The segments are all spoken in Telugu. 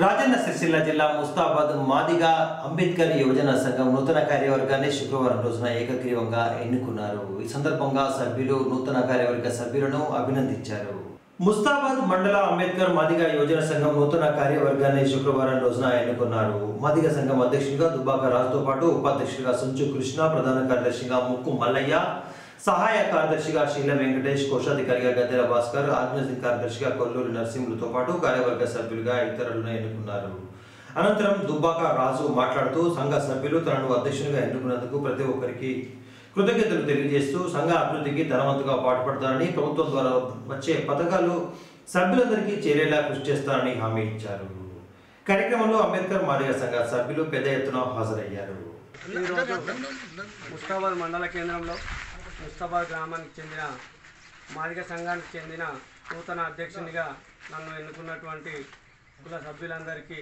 రాజన్న సిరిసిల్ల జిల్లా ముస్తాబాద్ మాదిగా అంబేద్కర్ యువజన సంఘం నూతన కార్యవర్గాన్ని శుక్రవారం రోజున ఏకగ్రీవంగా ఎన్నుకున్నారు। ఈ సందర్భంగా సభ్యులు నూతన కార్యవర్గ సభ్యులను అభినందించారు। ముస్తాబాద్ మండల అంబేద్కర్ మాదిగా యువజన సంఘం నూతన కార్యవర్గాన్ని శుక్రవారం రోజున ఎన్నుకున్నారు। మాదిగా సంఘం అధ్యక్షుడిగా దుబ్బాక రాజుతో పాటు ఉపాధ్యక్షుడిగా సుంచు కృష్ణ, ప్రధాన కార్యదర్శిగా ముక్కు మల్లయ్య, సహాయ కార్యదర్శిగా శీల వెంకటేష్, కోశాధికారిగా గద్దెల భాస్కర్, ఆర్గనైజింగ్ కార్యదర్శిగా కొల్లూరి నరసింహులతో పాటు కార్యవర్గ సభ్యులుగా ఇతరులను ఎన్నుకున్నారు। అనంతరం దుబ్బాక రాజు మాట్లాడుతూ సంఘ సభ్యులు తనను అధ్యక్షునిగా ఎన్నుకున్నందుకు ప్రతి ఒక్కరికి కృతజ్ఞతలు తెలియజేస్తూ సంఘ అభివృద్ధికి ధనవంతుగా పాటుపడతారని, ప్రభుత్వం ద్వారా వచ్చే పథకాలు సభ్యులందరికీ చేరేలా కృషి చేస్తారని హామీ ఇచ్చారు। కార్యక్రమంలో అంబేద్కర్ మాదిగ సంఘ సభ్యులు పెద్ద ఎత్తున హాజరయ్యారు। ముస్తాబాద్ మండల కేంద్రంలో ముస్తాబాద్ గ్రామానికి చెందిన మాదిగ సంఘానికి చెందిన నూతన అధ్యక్షునిగా నన్ను ఎన్నుకున్నటువంటి కుల సభ్యులందరికీ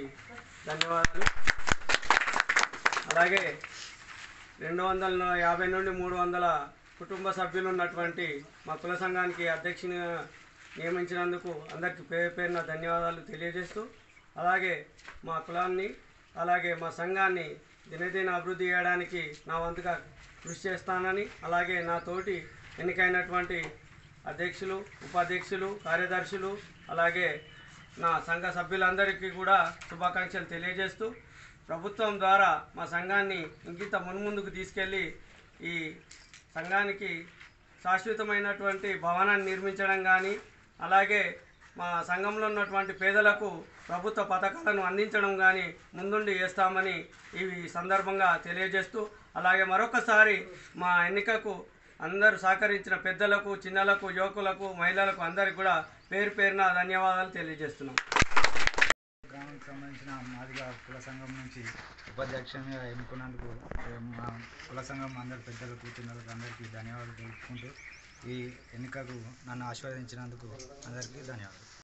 ధన్యవాదాలు। అలాగే 250 నుండి 300 కుటుంబ సభ్యులు ఉన్నటువంటి మా కుల సంఘానికి అధ్యక్షునిగా నియమించినందుకు అందరికీ పేరు పేరున ధన్యవాదాలు తెలియజేస్తూ, అలాగే మా కులాన్ని అలాగే మా సంఘాన్ని దినదిన అభివృద్ధి చేయడానికి నా వంతుగా కృషి చేస్తానని, అలాగే నాతోటి ఎన్నికైనటువంటి అధ్యక్షులు, ఉపాధ్యక్షులు, కార్యదర్శులు, అలాగే నా సంఘ సభ్యులందరికీ కూడా శుభాకాంక్షలు తెలియజేస్తూ, ప్రభుత్వం ద్వారా మా సంఘాన్ని ఇంకింత మున్ముందుకు తీసుకెళ్ళి ఈ సంఘానికి శాశ్వతమైనటువంటి భవనాన్ని నిర్మించడం కానీ, అలాగే మా సంఘంలో ఉన్నటువంటి పేదలకు ప్రభుత్వ పథకాలను అందించడం కానీ ముందుండి చేస్తామని ఇవి సందర్భంగా తెలియజేస్తూ, అలాగే మరొకసారి మా ఎన్నికకు అందరూ సహకరించిన పెద్దలకు, చిన్నలకు, యువకులకు, మహిళలకు అందరికీ కూడా పేరు పేరున ధన్యవాదాలు తెలియజేస్తున్నాం। గ్రామానికి సంబంధించిన మాదిగా కుల సంఘం నుంచి ఉపాధ్యక్షునిగా ఎన్నుకున్నందుకు మా కుల సంఘం అందరి పెద్దలకు, చిన్నలకు అందరికీ ధన్యవాదాలు తెలుపుకుంటూ ఈ ఎన్నికకు నన్ను ఆశీర్వదించినందుకు అందరికీ ధన్యవాదాలు।